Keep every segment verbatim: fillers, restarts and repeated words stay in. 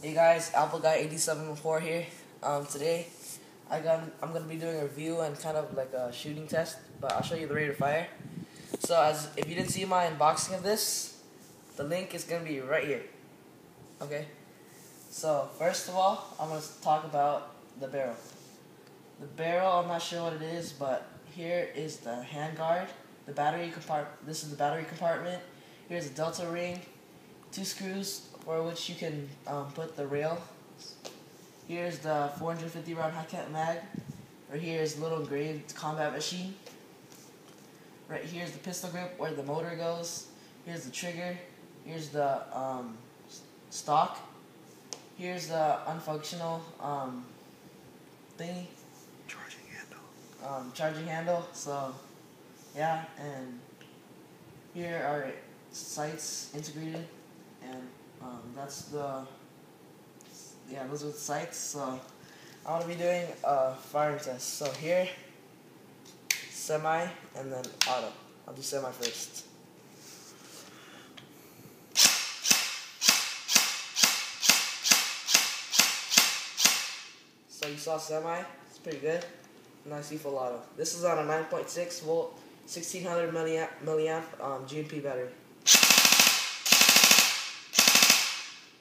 Hey guys, AppleGuy eight seven one four here. Um, today I got, I'm going to be doing a review and kind of like a shooting test, but I'll show you the rate of fire. So as if you didn't see my unboxing of this, the link is going to be right here. Okay, so first of all, I'm going to talk about the barrel. The barrel, I'm not sure what it is, but here is the handguard, the battery compartment. This is the battery compartment. Here's a delta ring, two screws for which you can um, put the rail. Here's the four hundred fifty round high cap mag. Right here is little engraved combat machine. Right here's the pistol grip where the motor goes. Here's the trigger. Here's the um, stock. Here's the unfunctional um, thingy. Charging handle. Um, charging handle. So yeah, and here are sights integrated, and Um, that's the, yeah, those are the sights. So I want to be doing a firing test. So here, semi, and then auto. I'll do semi first. So you saw semi, it's pretty good. Now I see full auto. This is on a nine point six volt, sixteen hundred milliamp, milliamp um, G M P battery.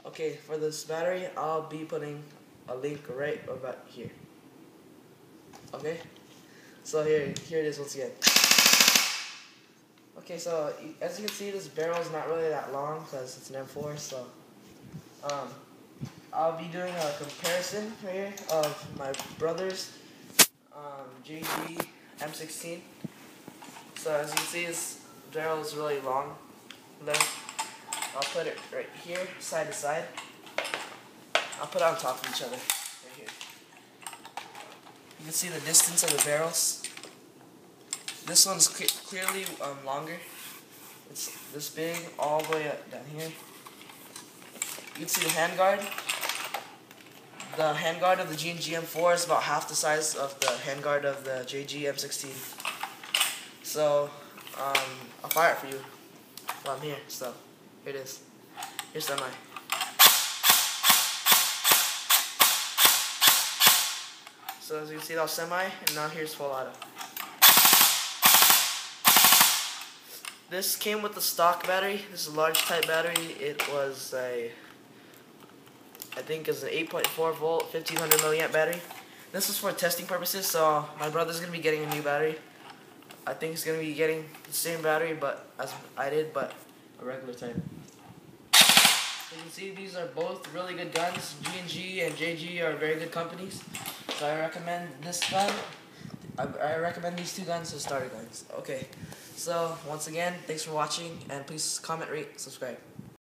Okay, for this battery, I'll be putting a link right about here. Okay, so here, here it is once again. Okay, so as you can see, this barrel is not really that long because it's an M four. So, um, I'll be doing a comparison right here of my brother's um, J G M sixteen. So as you can see, this barrel is really long. Then I'll put it right here, side to side. I'll put it on top of each other, right here. You can see the distance of the barrels. This one's clearly um, longer. It's this big, all the way up down here. You can see the handguard. The handguard of the G and G M four is about half the size of the handguard of the J G M sixteen. So, um, I'll fire it for you while I'm here, so. Here it is. Here's semi. So as you can see, that was semi, and now here's full auto. This came with the stock battery. This is a large type battery. It was a, I think it's an eight point four volt, fifteen hundred milliamp battery. This was for testing purposes, so my brother's gonna be getting a new battery. I think he's gonna be getting the same battery, but as I did, but a regular type. So you can see these are both really good guns. G and G and J G are very good companies. So I recommend this gun. I, I recommend these two guns as starter guns. Okay. So once again, thanks for watching, and please comment, rate, subscribe.